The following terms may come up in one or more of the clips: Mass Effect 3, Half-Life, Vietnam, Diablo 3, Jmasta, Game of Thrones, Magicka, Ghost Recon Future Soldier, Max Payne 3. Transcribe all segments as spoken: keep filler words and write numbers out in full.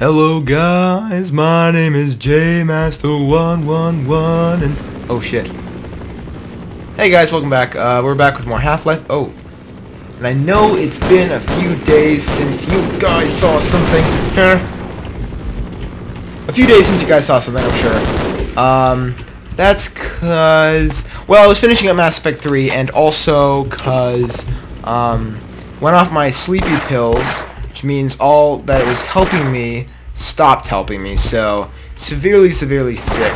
Hello guys, my name is Jmasta one one one and oh shit. Hey guys, welcome back. Uh, we're back with more Half-Life. Oh, and I know it's been a few days since you guys saw something. A few days since you guys saw something, I'm sure. Um, that's cause, well, I was finishing up Mass Effect three, and also cause, um, went off my sleepy pills, which means all that it was helping me stopped helping me, so severely, severely sick.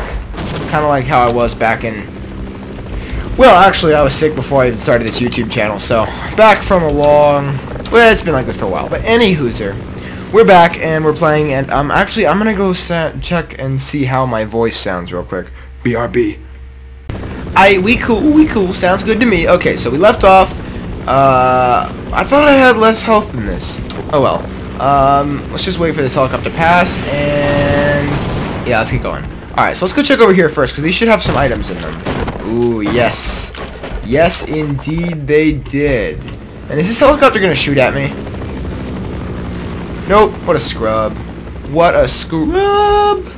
Kind of like how I was back in... Well, actually, I was sick before I even started this YouTube channel, so back from a long... Well, it's been like this for a while, but anywhoozer. We're back, and we're playing, and um, actually, I'm going to go sa check and see how my voice sounds real quick. B R B. I, we cool, we cool, sounds good to me. Okay, so we left off. Uh, I thought I had less health than this. Oh well. Um, let's just wait for this helicopter to pass, and... Yeah, let's get going. Alright, so let's go check over here first, because these should have some items in them. Ooh, yes. Yes, indeed they did. And is this helicopter going to shoot at me? Nope. What a scrub. What a scrub!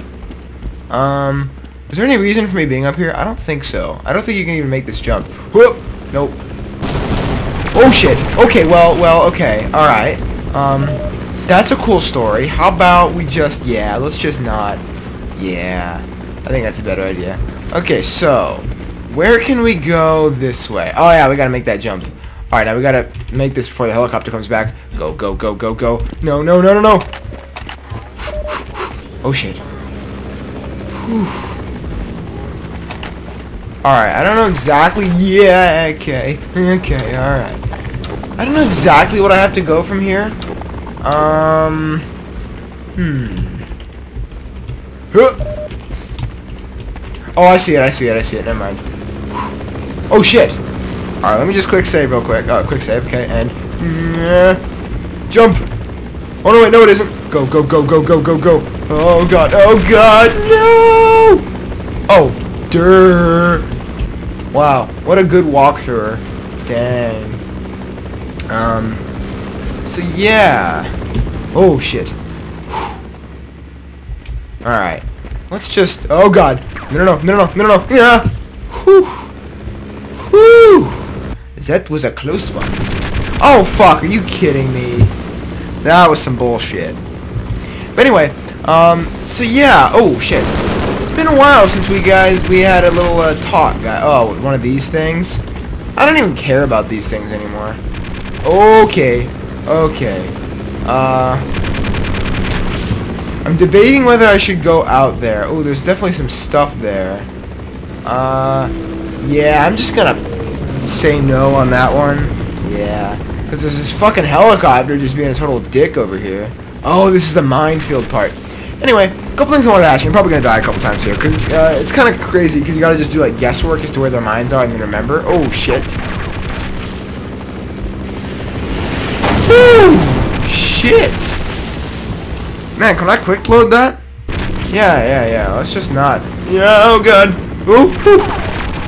Um, is there any reason for me being up here? I don't think so. I don't think you can even make this jump. Whoop! Nope. Oh shit. Okay, well, well, okay. Alright. Um, that's a cool story. How about we just, yeah, let's just not. Yeah. I think that's a better idea. Okay, so, where can we go this way? Oh yeah, we gotta make that jump. Alright, now we gotta make this before the helicopter comes back. Go, go, go, go, go. No, no, no, no, no. Oh shit. Alright, I don't know exactly. Yeah, okay. Okay, alright. I don't know exactly what I have to go from here. Um. Hmm. Oh, I see it. I see it. I see it. Never mind. Oh shit! All right, let me just quick save real quick. Oh, quick save. Okay, and jump. Oh no, wait, no, it isn't. Go, go, go, go, go, go, go. Oh god. Oh god. No. Oh, durr. Wow, what a good walkthrough. Dang. Um, so yeah, oh shit, alright, let's just, oh god, no no no no no no, yeah, whew, whew, that was a close one. Oh fuck, are you kidding me, that was some bullshit, but anyway, um, so yeah, oh shit, it's been a while since we guys, we had a little, uh, talk, oh, one of these things, I don't even care about these things anymore. Okay, okay, uh, I'm debating whether I should go out there. Oh, there's definitely some stuff there. Uh, yeah, I'm just gonna say no on that one, yeah, because there's this fucking helicopter just being a total dick over here. Oh, this is the minefield part. Anyway, a couple things I wanted to ask you. I'm probably gonna die a couple times here, because it's, uh, it's kind of crazy, because you gotta just do, like, guesswork as to where their mines are and then remember. Oh, shit. Woo! Shit! Man, can I quick load that? Yeah, yeah, yeah. Let's just not. Yeah, oh god. Ooh,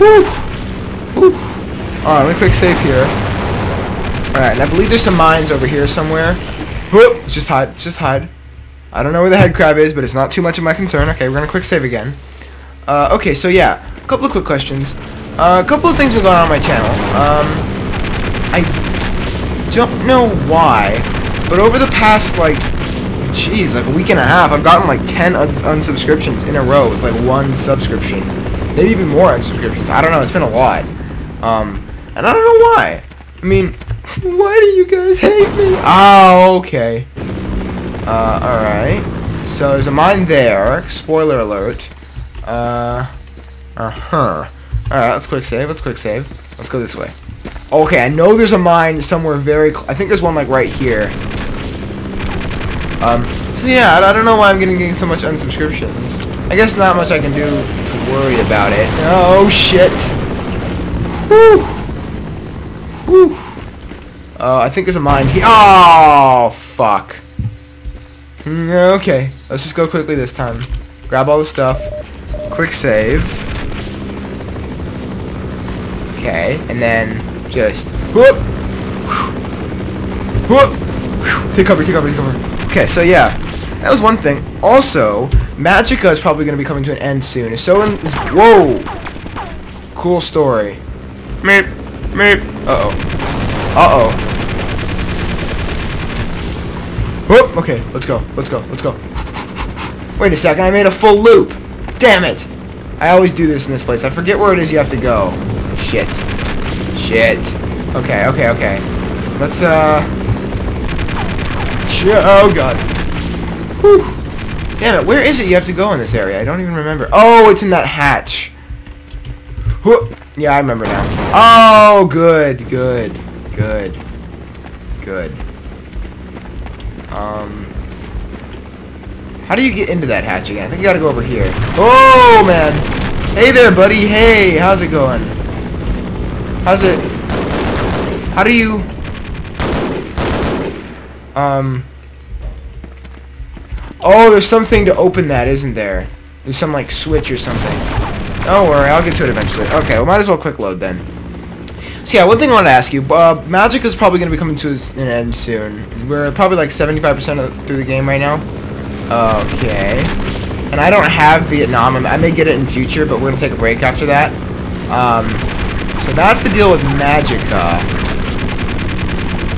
ooh, ooh, ooh. Alright, let me quick save here. Alright, and I believe there's some mines over here somewhere. Whoop! Let's just hide. Let's just hide. I don't know where the head crab is, but it's not too much of my concern. Okay, we're gonna quick save again. Uh, okay, so yeah. A couple of quick questions. Uh, a couple of things have gone on on my channel. Um, I... don't know why, but over the past, like, jeez, like a week and a half, I've gotten like ten uns unsubscriptions in a row with like one subscription, maybe even more unsubscriptions. I don't know, it's been a lot, um, and I don't know why. I mean, why do you guys hate me? Oh, okay. Uh, alright. So there's a mine there, spoiler alert. Uh, uh-huh. Alright, let's quick save, let's quick save. Let's go this way. Okay, I know there's a mine somewhere very cl- I think there's one, like, right here. Um, so yeah, I, I don't know why I'm getting, getting so much unsubscriptions. I guess not much I can do to worry about it. Oh, shit! Whew! Whew! Uh, I think there's a mine here. Oh, fuck. Mm, okay, let's just go quickly this time. Grab all the stuff. Quick save. Okay, and then... just whoop, whoop, whoop, take cover, take cover, take cover. Okay, so yeah, That was one thing. Also, Magicka is probably going to be coming to an end soon. So in this, whoa! Cool story. Meep. Meep. Uh-oh. Uh-oh. Whoop! Okay, let's go. Let's go. Let's go. Wait a second, I made a full loop. Damn it! I always do this in this place. I forget where it is you have to go. Shit. Shit. Okay, okay, okay. Let's, uh... oh, God. Whew. Damn it, where is it you have to go in this area? I don't even remember. Oh, it's in that hatch. Whoop. Yeah, I remember now. Oh, good, good, good, good. Um... How do you get into that hatch again? I think you gotta go over here. Oh, man. Hey there, buddy. Hey, how's it going? How's it... How do you... Um... Oh, there's something to open that, isn't there? There's some, like, switch or something. Don't worry, I'll get to it eventually. Okay, well, might as well quick load then. So, yeah, one thing I want to ask you. Uh, Magicka is probably going to be coming to an end soon. We're probably, like, seventy-five percent through the game right now. Okay. And I don't have Vietnam. I may get it in future, but we're going to take a break after that. Um, so that's the deal with Magicka.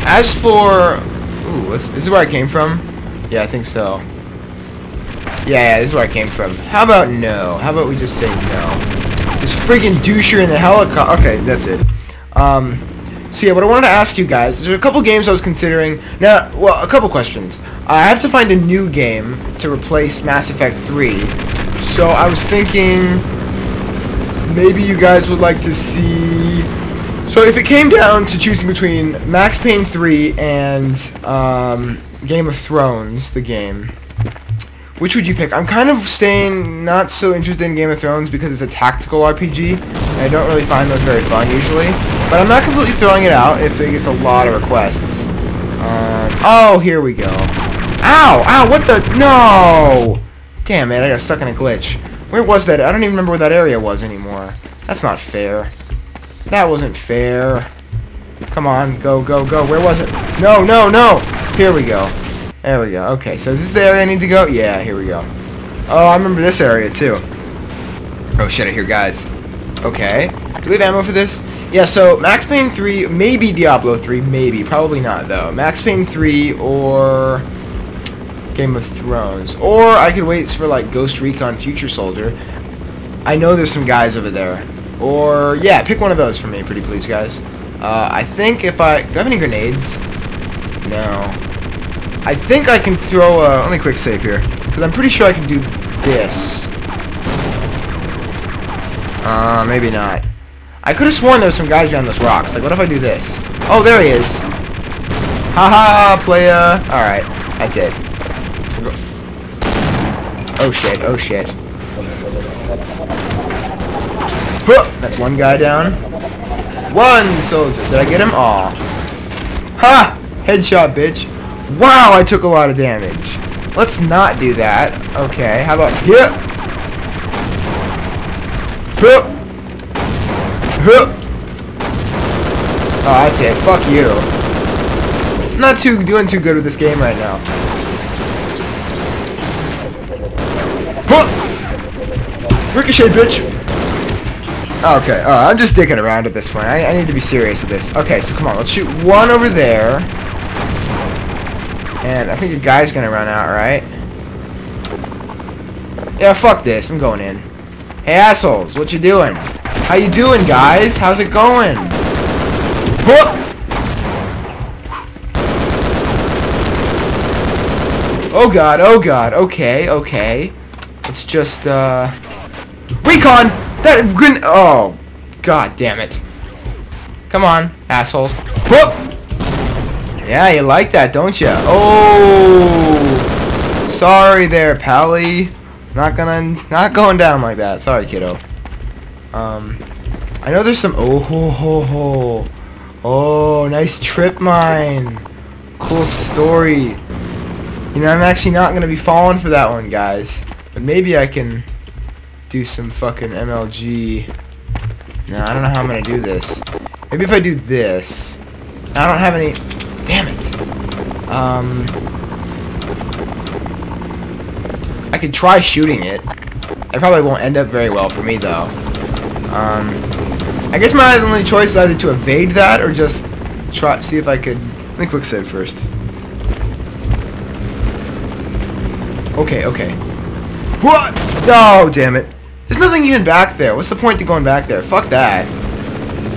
As for... Ooh, is this where I came from? Yeah, I think so. Yeah, yeah, this is where I came from. How about no? How about we just say no? This freaking doucher in the helicopter. Okay, that's it. Um, so yeah, what I wanted to ask you guys, there's a couple games I was considering. Now, well, a couple questions. I have to find a new game to replace Mass Effect three, so I was thinking maybe you guys would like to see... So if it came down to choosing between Max Payne three and um, Game of Thrones, the game, which would you pick? I'm kind of staying not so interested in Game of Thrones because it's a tactical R P G, and I don't really find those very fun usually, but I'm not completely throwing it out if it gets a lot of requests. Um, oh, here we go. Ow! Ow! What the? No! Damn it! I got stuck in a glitch. Where was that? I don't even remember where that area was anymore. That's not fair. That wasn't fair. Come on, go, go, go. Where was it? No, no, no! Here we go. There we go. Okay, so is this the area I need to go? Yeah, here we go. Oh, I remember this area too. Oh shit! I hear guys. Okay. Do we have ammo for this? Yeah, so Max Payne three, maybe Diablo three, maybe, probably not though. Max Payne three or Game of Thrones, or I could wait for like Ghost Recon Future Soldier. I know there's some guys over there. Or yeah, pick one of those for me, pretty please, guys. Uh, I think if I do I have any grenades? No. I think I can throw. A, let me quick save here, because I'm pretty sure I can do this. Uh, maybe not. I could have sworn there was some guys behind those rocks. Like, what if I do this? Oh, there he is. Haha, -ha, playa. Alright, that's it. Oh, shit. Oh, shit. That's one guy down. One soldier. Did I get him? Aw. Ha! Headshot, bitch. Wow, I took a lot of damage. Let's not do that. Okay, how about here? Boop. Oh, that's it. Fuck you. I'm not too doing too good with this game right now. Ricochet, bitch. Okay, uh, I'm just dicking around at this point. I, I need to be serious with this. Okay, so come on, let's shoot one over there. And I think the guy's gonna run out, right? Yeah, fuck this. I'm going in. Hey, assholes, what you doing? How you doing, guys? How's it going? Oh god, oh god, okay, okay. It's just, uh... Recon! That grenade! Oh, god damn it. Come on, assholes. Whoop! Yeah, you like that, don't you? Oh! Sorry there, pally. Not gonna... Not going down like that. Sorry, kiddo. Um, I know there's some... Oh, ho, ho, ho. Oh, nice trip mine. Cool story. You know, I'm actually not going to be falling for that one, guys. But maybe I can do some fucking M L G. No, I don't know how I'm going to do this. Maybe if I do this. I don't have any... Damn it. Um... could try shooting it. It probably won't end up very well for me, though. Um, I guess my only choice is either to evade that or just try see if I could... Let me quick save first. Okay, okay. What? Oh, damn it. There's nothing even back there. What's the point to going back there? Fuck that.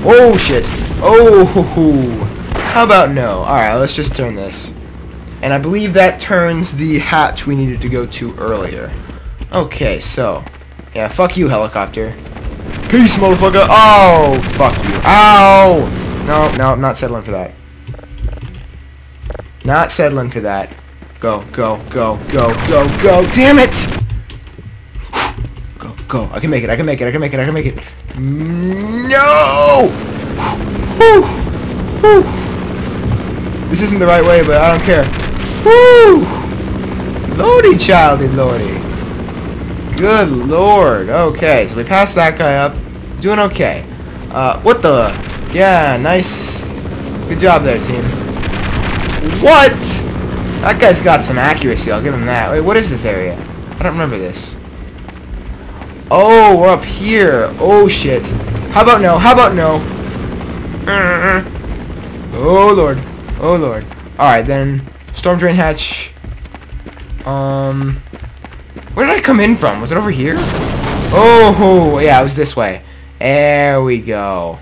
Oh, shit. Oh, hoo hoo. How about no? Alright, let's just turn this. And I believe that turns the hatch we needed to go to earlier. Okay, so. Yeah, fuck you, helicopter. Peace, motherfucker. Oh, fuck you. Ow! No, no, I'm not settling for that. Not settling for that. Go, go, go, go, go, go. Damn it! Go, go. I can make it, I can make it, I can make it, I can make it. No! Whew. Whew. This isn't the right way, but I don't care. Woo! Lordy, childy, lordy. Good lord. Okay, so we passed that guy up. Doing okay. Uh, what the? Yeah, nice. Good job there, team. What? That guy's got some accuracy. I'll give him that. Wait, what is this area? I don't remember this. Oh, we're up here. Oh, shit. How about no? How about no? Oh, lord. Oh, lord. Alright, then. Storm drain hatch. Um... Where did I come in from? Was it over here? Oh, yeah, it was this way. There we go.